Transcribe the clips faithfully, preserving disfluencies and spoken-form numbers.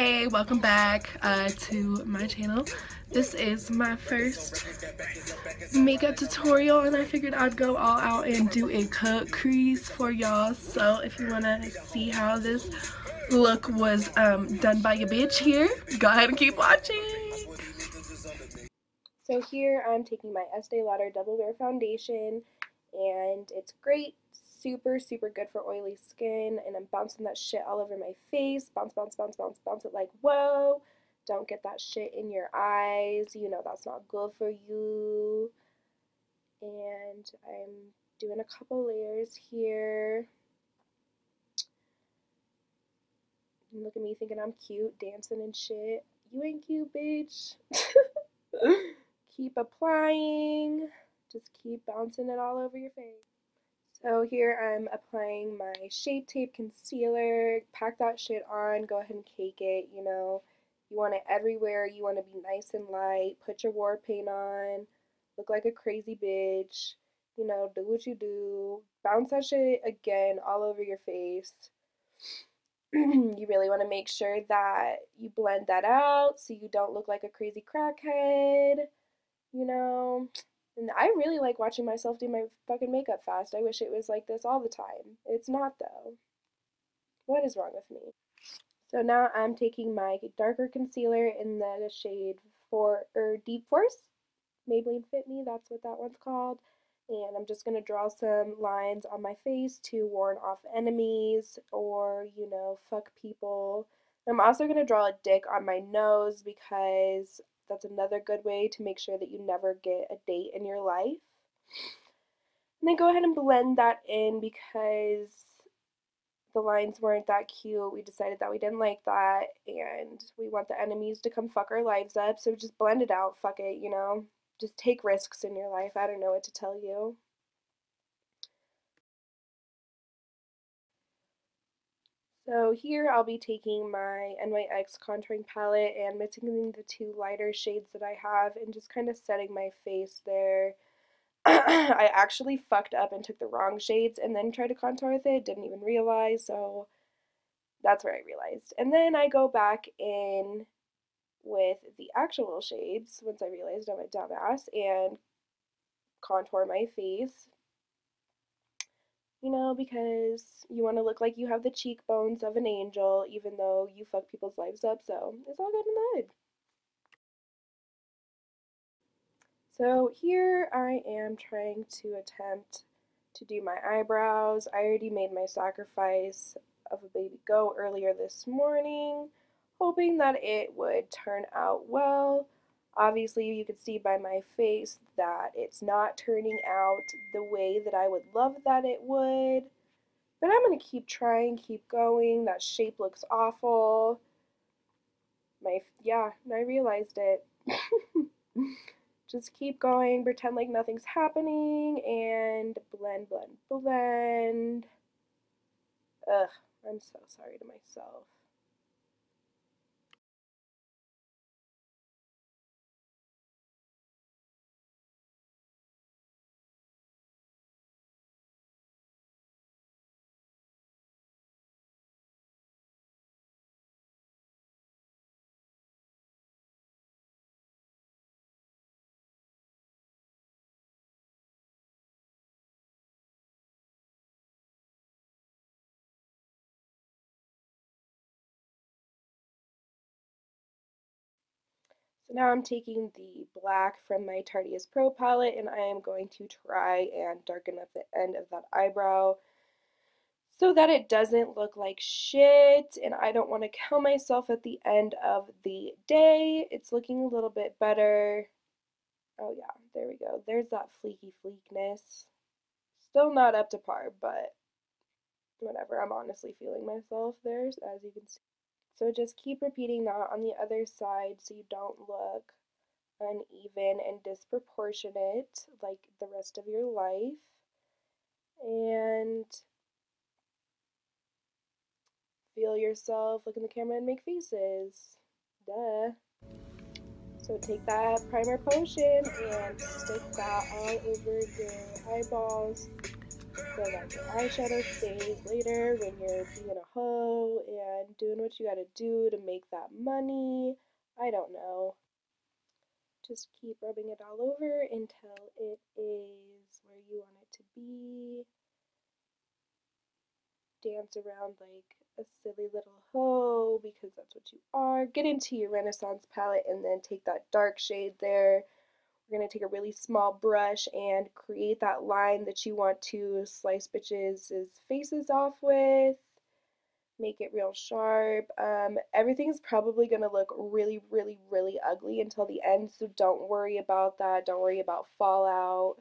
Hey, welcome back uh, to my channel. This is my first makeup tutorial and I figured I'd go all out and do a cut crease for y'all. So if you want to see how this look was um, done by your bitch here, go ahead and keep watching. So here I'm taking my Estee Lauder Double Wear foundation and it's great. Super, super good for oily skin, and I'm bouncing that shit all over my face. Bounce, bounce, bounce, bounce, bounce it like, whoa. Don't get that shit in your eyes. You know that's not good for you. And I'm doing a couple layers here. And look at me thinking I'm cute, dancing and shit. You ain't cute, bitch. Keep applying. Just keep bouncing it all over your face. So here I'm applying my Shape Tape concealer. Pack that shit on. Go ahead and cake it, you know. You want it everywhere. You want to be nice and light. Put your war paint on. Look like a crazy bitch. You know, do what you do. Bounce that shit again all over your face. You really want to make sure that you blend that out so you don't look like a crazy crackhead, you know. And I really like watching myself do my fucking makeup fast. I wish it was like this all the time. It's not, though. What is wrong with me? So now I'm taking my darker concealer in the shade for or Deep Force. Maybelline Fit Me, that's what that one's called. And I'm just going to draw some lines on my face to warn off enemies or, you know, fuck people. I'm also going to draw a dick on my nose because that's another good way to make sure that you never get a date in your life. And then go ahead and blend that in because the lines weren't that cute. We decided that we didn't like that and we want the enemies to come fuck our lives up. So just blend it out. Fuck it, you know. Just take risks in your life. I don't know what to tell you. So here I'll be taking my N Y X contouring palette and mixing the two lighter shades that I have and just kind of setting my face there. I actually fucked up and took the wrong shades and then tried to contour with it. Didn't even realize, so that's where I realized. And then I go back in with the actual shades once I realized I'm a dumbass and contour my face. You know, because you want to look like you have the cheekbones of an angel, even though you fuck people's lives up, so it's all good in the hood. So here I am trying to attempt to do my eyebrows. I already made my sacrifice of a baby go earlier this morning, hoping that it would turn out well. Obviously, you can see by my face that it's not turning out the way that I would love that it would. But I'm going to keep trying, keep going. That shape looks awful. My, yeah, I realized it. Just keep going, pretend like nothing's happening, and blend, blend, blend. Ugh, I'm so sorry to myself. So now I'm taking the black from my Tarte Pro palette and I am going to try and darken up the end of that eyebrow so that it doesn't look like shit and I don't want to kill myself at the end of the day. It's looking a little bit better. Oh yeah, there we go. There's that fleeky fleekness. Still not up to par, but whatever. I'm honestly feeling myself there, as you can see. So just keep repeating that on the other side so you don't look uneven and disproportionate like the rest of your life. And feel yourself, look in the camera and make faces. Duh. So take that primer potion and stick that all over your eyeballs. so that your eyeshadow stays later when you're being a hoe and doing what you gotta do to make that money. I don't know. Just keep rubbing it all over until it is where you want it to be. Dance around like a silly little hoe because that's what you are. Get into your Renaissance palette and then take that dark shade there. We're going to take a really small brush and create that line that you want to slice bitches' faces off with. Make it real sharp. Um, everything's probably going to look really, really, really ugly until the end, so don't worry about that. Don't worry about fallout.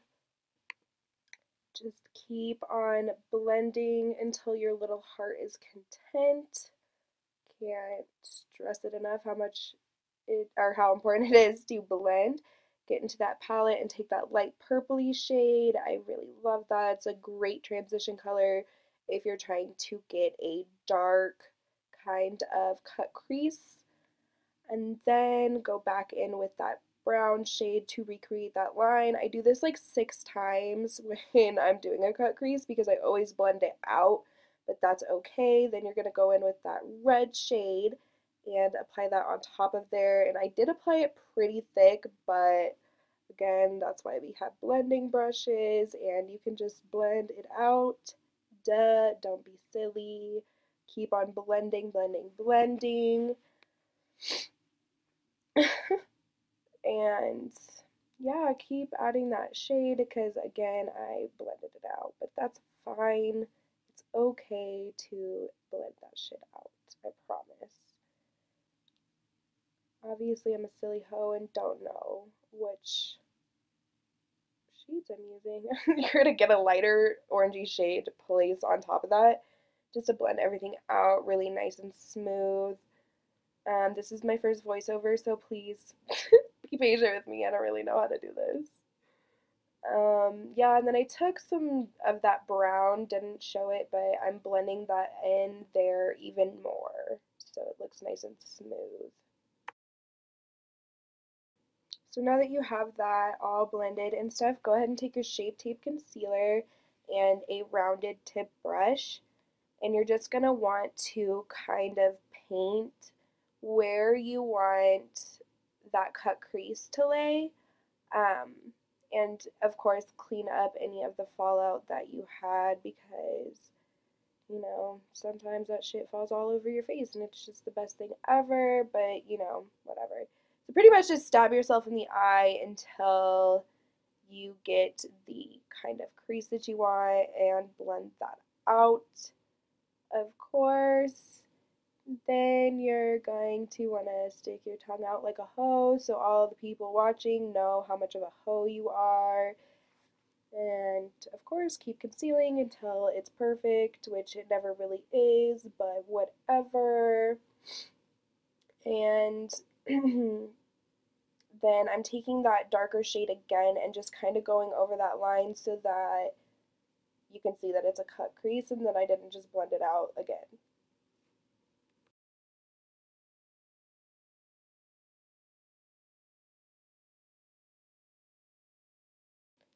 Just keep on blending until your little heart is content. Can't stress it enough how much it, or how important it is to blend. Get into that palette and take that light purpley shade. I really love that. It's a great transition color if you're trying to get a dark kind of cut crease. And then go back in with that brown shade to recreate that line. I do this like six times when I'm doing a cut crease because I always blend it out, but that's okay. Then you're going to go in with that red shade and apply that on top of there. And I did apply it pretty thick, but again, that's why we have blending brushes and you can just blend it out. Duh, don't be silly. Keep on blending, blending, blending. And yeah, keep adding that shade because again, I blended it out, but that's fine. It's okay to blend that shit out, I promise. Obviously, I'm a silly hoe and don't know which shades I'm using. You're going to get a lighter orangey shade to place on top of that just to blend everything out really nice and smooth. Um, this is my first voiceover, so please be patient with me. I don't really know how to do this. Um, yeah, and then I took some of that brown, didn't show it, but I'm blending that in there even more so it looks nice and smooth. So now that you have that all blended and stuff, go ahead and take your Shape Tape concealer and a rounded tip brush, and you're just going to want to kind of paint where you want that cut crease to lay, um, and of course clean up any of the fallout that you had because, you know, sometimes that shit falls all over your face and it's just the best thing ever, but, you know, whatever. So pretty much just stab yourself in the eye until you get the kind of crease that you want and blend that out, of course. Then you're going to want to stick your tongue out like a hoe so all the people watching know how much of a hoe you are. And of course keep concealing until it's perfect, which it never really is, but whatever. And then I'm taking that darker shade again and just kind of going over that line so that you can see that it's a cut crease and that I didn't just blend it out again.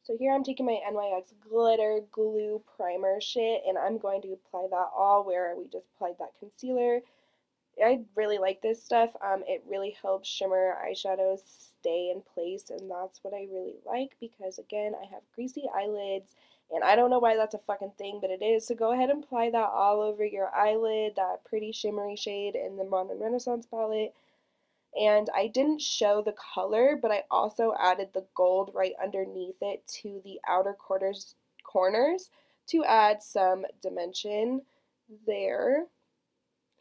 So here I'm taking my N Y X Glitter Glue Primer shit and I'm going to apply that all where we just applied that concealer. I really like this stuff. Um, it really helps shimmer eyeshadows stay in place, and that's what I really like because, again, I have greasy eyelids, and I don't know why that's a fucking thing, but it is. So go ahead and apply that all over your eyelid, that pretty shimmery shade in the Modern Renaissance palette. And I didn't show the color, but I also added the gold right underneath it to the outer quarters corners to add some dimension there.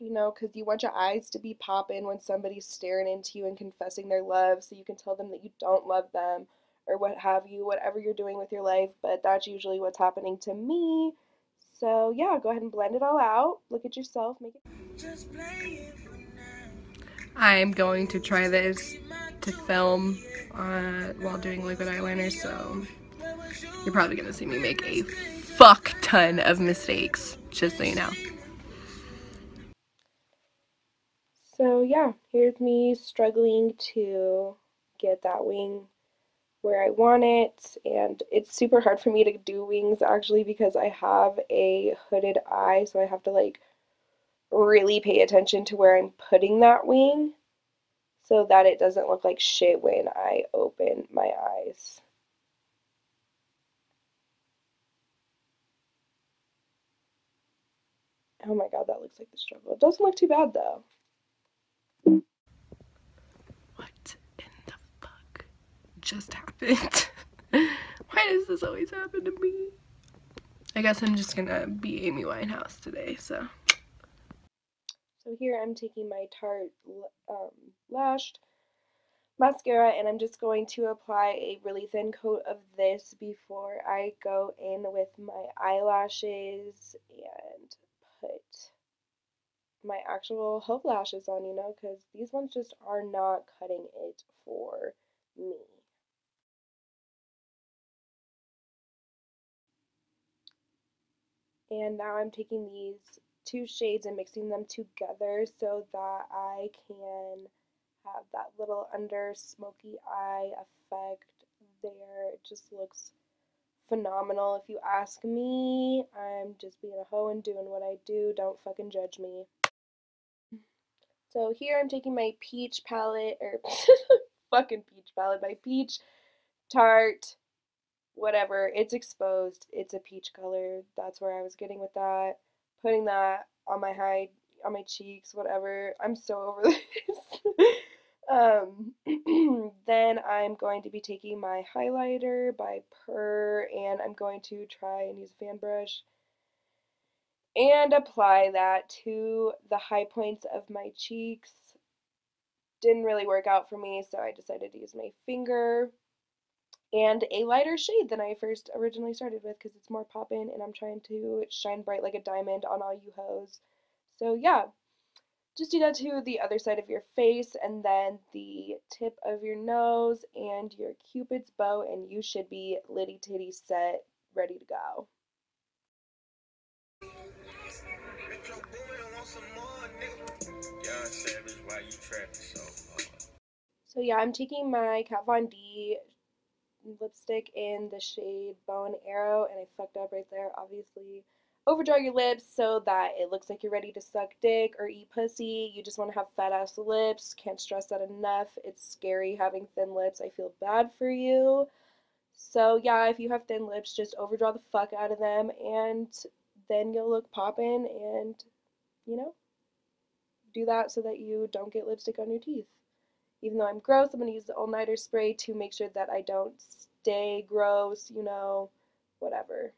You know, because you want your eyes to be popping when somebody's staring into you and confessing their love so you can tell them that you don't love them or what have you, whatever you're doing with your life. But that's usually what's happening to me. So, yeah, go ahead and blend it all out. Look at yourself. Make it. Just play it for now. I'm going to try this to film uh, while doing liquid eyeliner, so you're probably going to see me make a fuck ton of mistakes, just so you know. So yeah, here's me struggling to get that wing where I want it, and it's super hard for me to do wings actually because I have a hooded eye, so I have to like really pay attention to where I'm putting that wing so that it doesn't look like shit when I open my eyes. Oh my god, that looks like the struggle. It doesn't look too bad though. What in the fuck just happened? Why does this always happen to me? I guess I'm just gonna be Amy Winehouse today, so. So here I'm taking my Tarte um, Lashed mascara, and I'm just going to apply a really thin coat of this before I go in with my eyelashes and put my actual hope lashes on, you know, because these ones just are not cutting it for me. And now I'm taking these two shades and mixing them together so that I can have that little under smoky eye effect there. It just looks phenomenal. If you ask me, I'm just being a hoe and doing what I do. Don't fucking judge me. So here I'm taking my peach palette, or fucking peach palette, my peach Tarte, whatever. It's exposed. It's a peach color. That's where I was getting with that. Putting that on my hide, on my cheeks, whatever. I'm so over this. Um, then I'm going to be taking my highlighter by Purr, and I'm going to try and use a fan brush and apply that to the high points of my cheeks. Didn't really work out for me, so I decided to use my finger and a lighter shade than I first originally started with because it's more poppin', and I'm trying to shine bright like a diamond on all you hoes. So yeah. Just do that to the other side of your face and then the tip of your nose and your cupid's bow, and you should be litty titty set, ready to go. So yeah, I'm taking my Kat Von D lipstick in the shade Bone Arrow, and I fucked up right there, obviously. Overdraw your lips so that it looks like you're ready to suck dick or eat pussy. You just want to have fat ass lips. Can't stress that enough. It's scary having thin lips. I feel bad for you. So yeah, if you have thin lips, just overdraw the fuck out of them, and then you'll look poppin', and you know, do that so that you don't get lipstick on your teeth. Even though I'm gross, I'm gonna use the all-nighter spray to make sure that I don't stay gross, you know, whatever.